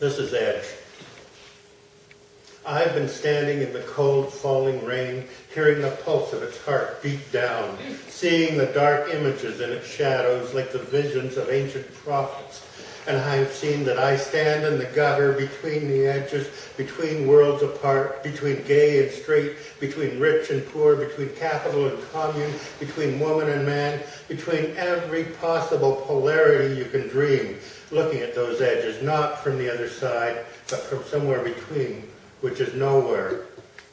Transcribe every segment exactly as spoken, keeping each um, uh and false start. This is Edge. I've been standing in the cold, falling rain, hearing the pulse of its heart beat down, seeing the dark images in its shadows like the visions of ancient prophets. And I have seen that I stand in the gutter, between the edges, between worlds apart, between gay and straight, between rich and poor, between capital and commune, between woman and man, between every possible polarity you can dream, looking at those edges, not from the other side, but from somewhere between, which is nowhere,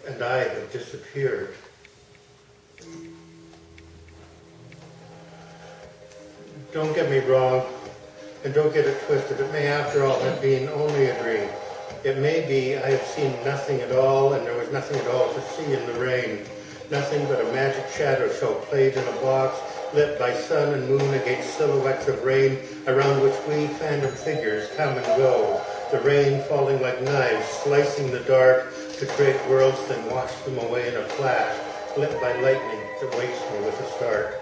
and I have disappeared. Don't get me wrong, and don't get it twisted. It may, after all, have been only a dream. It may be I have seen nothing at all, and there was nothing at all to see in the rain. Nothing but a magic shadow show played in a box, lit by sun and moon against silhouettes of rain, around which we phantom figures come and go. The rain falling like knives, slicing the dark to create worlds, then wash them away in a flash, lit by lightning that wakes me with a start.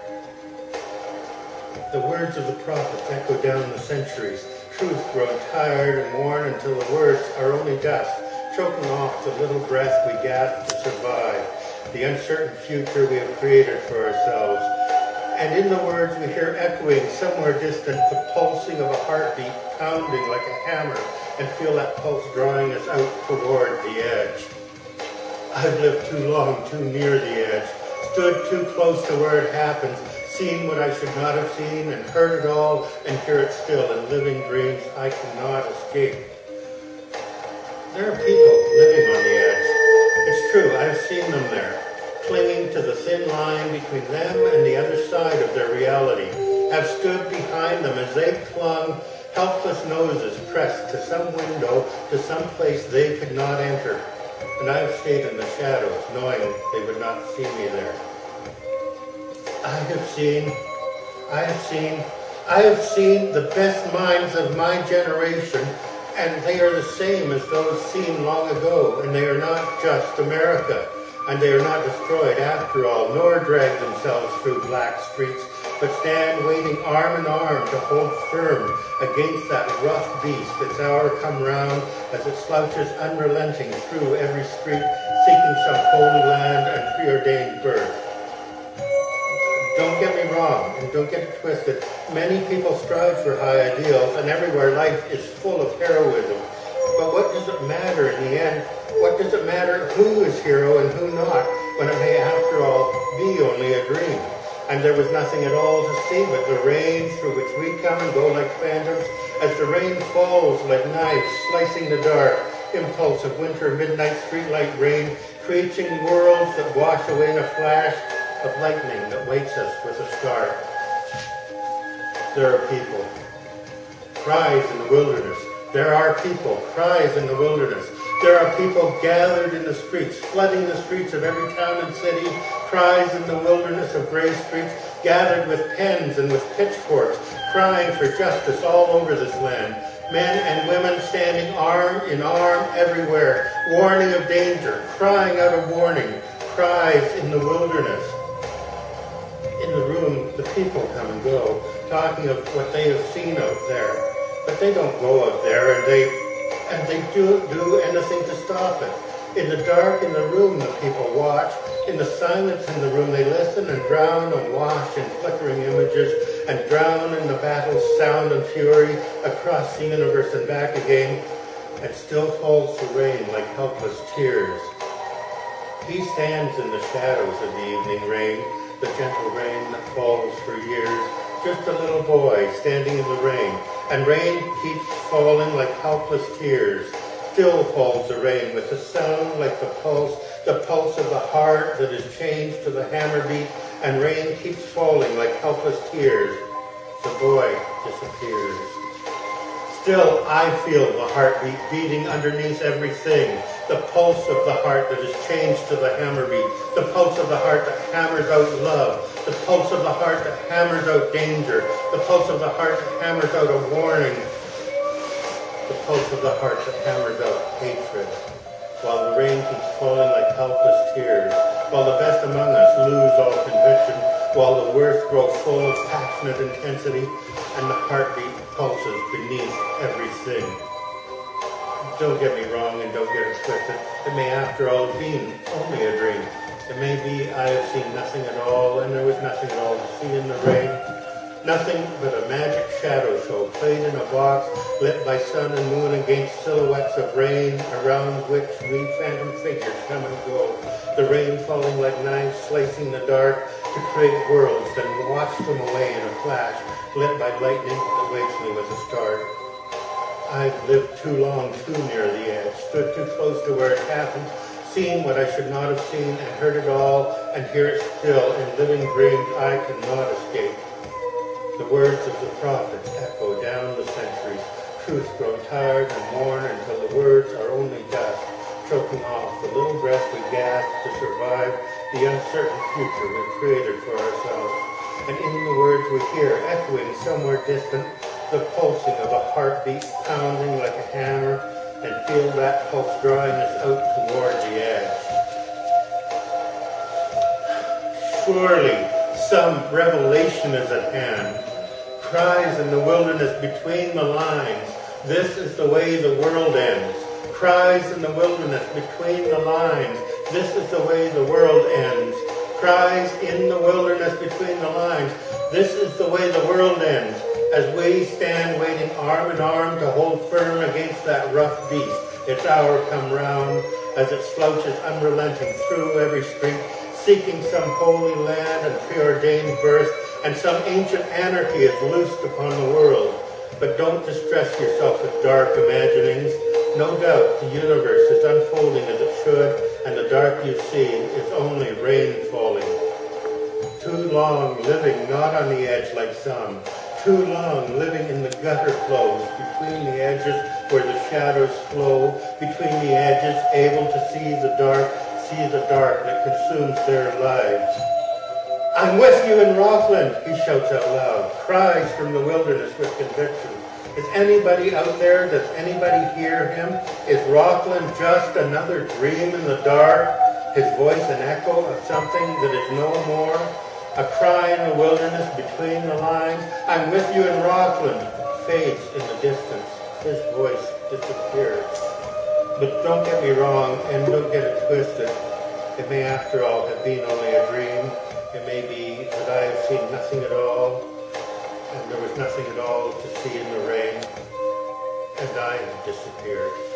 The words of the prophets echo down the centuries. Truth grown tired and worn until the words are only dust, choking off the little breath we gasp to survive, the uncertain future we have created for ourselves. And in the words we hear echoing somewhere distant the pulsing of a heartbeat pounding like a hammer, and feel that pulse drawing us out toward the edge. I've lived too long, too near the edge, stood too close to where it happens, seen what I should not have seen, and heard it all, and hear it still in living dreams I cannot escape. There are people living on the edge. It's true, I've seen them there, clinging to the thin line between them and the other side of their reality. Have stood behind them as they clung, helpless noses pressed to some window, to some place they could not enter, and I have stayed in the shadows, knowing they would not see me there. I have seen, I have seen, I have seen the best minds of my generation, and they are the same as those seen long ago, and they are not just America, and they are not destroyed after all, nor drag themselves through black streets, but stand waiting arm in arm to hold firm against that rough beast that's hour come round as it slouches unrelenting through every street, seeking some holy land and preordained birth. Don't get me wrong, and don't get it twisted. Many people strive for high ideals, and everywhere life is full of heroism. But what does it matter in the end? What does it matter who is hero and who not, when it may, after all, be only a dream? And there was nothing at all to see but the rain through which we come and go like phantoms, as the rain falls like knives slicing the dark, impulse of winter midnight streetlight rain, creating worlds that wash away in a flash of lightning that wakes us with a start. There are people. Cries in the wilderness. There are people. Cries in the wilderness. There are people gathered in the streets, flooding the streets of every town and city, cries in the wilderness of gray streets, gathered with pens and with pitchforks, crying for justice all over this land. Men and women standing arm in arm everywhere, warning of danger, crying out a warning, cries in the wilderness. In the room, the people come and go, talking of what they have seen out there. But they don't go out there, and they... and they do do anything to stop it. In the dark in the room the people watch, in the silence in the room they listen and drown and wash in flickering images and drown in the battle's sound and fury across the universe and back again, and still falls the rain like helpless tears. He stands in the shadows of the evening rain, the gentle rain that falls for years, just a little boy standing in the rain, and rain keeps falling like helpless tears. Still falls the rain with a sound like the pulse, the pulse of the heart that is changed to the hammer beat, and rain keeps falling like helpless tears. The boy disappears. Still I feel the heartbeat beating underneath everything, the pulse of the heart that is changed to the hammer beat, the pulse of the heart that hammers out love, the pulse of the heart that hammers out danger, the pulse of the heart that hammers out a warning, the pulse of the heart that hammers out hatred, while the rain keeps falling like helpless tears, while the best among us lose all conviction, while the worst grow full of passionate intensity, and the heartbeat pulses beneath everything. Don't get me wrong and don't get it twisted. It may after all have been only a dream. It may be I have seen nothing at all, and there was nothing at all to see in the rain. Nothing but a magic shadow show played in a box lit by sun and moon against silhouettes of rain around which we phantom figures come and go. The rain falling like knives slicing the dark to create worlds, then wash them away in a flash, lit by lightning that wakes me with a start. I've lived too long, too near the edge, stood too close to where it happened, seen what I should not have seen, and heard it all, and hear it still, in living dreams I cannot escape. The words of the prophets echo down the centuries, truth grow tired and worn until the words are only dust, choking off the little breath we gasp to survive the uncertain future we created for ourselves. And in the words we hear echoing somewhere distant, the pulsing of a heartbeat pounding like a hammer, and feel that pulse drawing us out toward the edge. Surely some revelation is at hand. Cries in the wilderness between the lines, this is the way the world ends. Cries in the wilderness between the lines, this is the way the world ends. Cries in the wilderness between the lines, this is the way the world ends. As we stand waiting arm in arm to hold firm against that rough beast, its hour come round, as it slouches unrelenting through every street, seeking some holy land and preordained birth, and some ancient anarchy is loosed upon the world. But don't distress yourself with dark imaginings. No doubt the universe is unfolding as it should, and the dark you see is only rain falling. Too long living not on the edge like some, too long living in the gutter flows, between the edges where the shadows flow, between the edges able to see the dark, see the dark that consumes their lives. I'm with you in Rockland, he shouts out loud, cries from the wilderness with conviction. Is anybody out there? Does anybody hear him? Is Rockland just another dream in the dark? His voice an echo of something that is no more? A cry in the wilderness between the lines, I'm with you in Rockland, fades in the distance. His voice disappears. But don't get me wrong and don't get it twisted. It may after all have been only a dream. It may be that I have seen nothing at all, and there was nothing at all to see in the rain, and I have disappeared.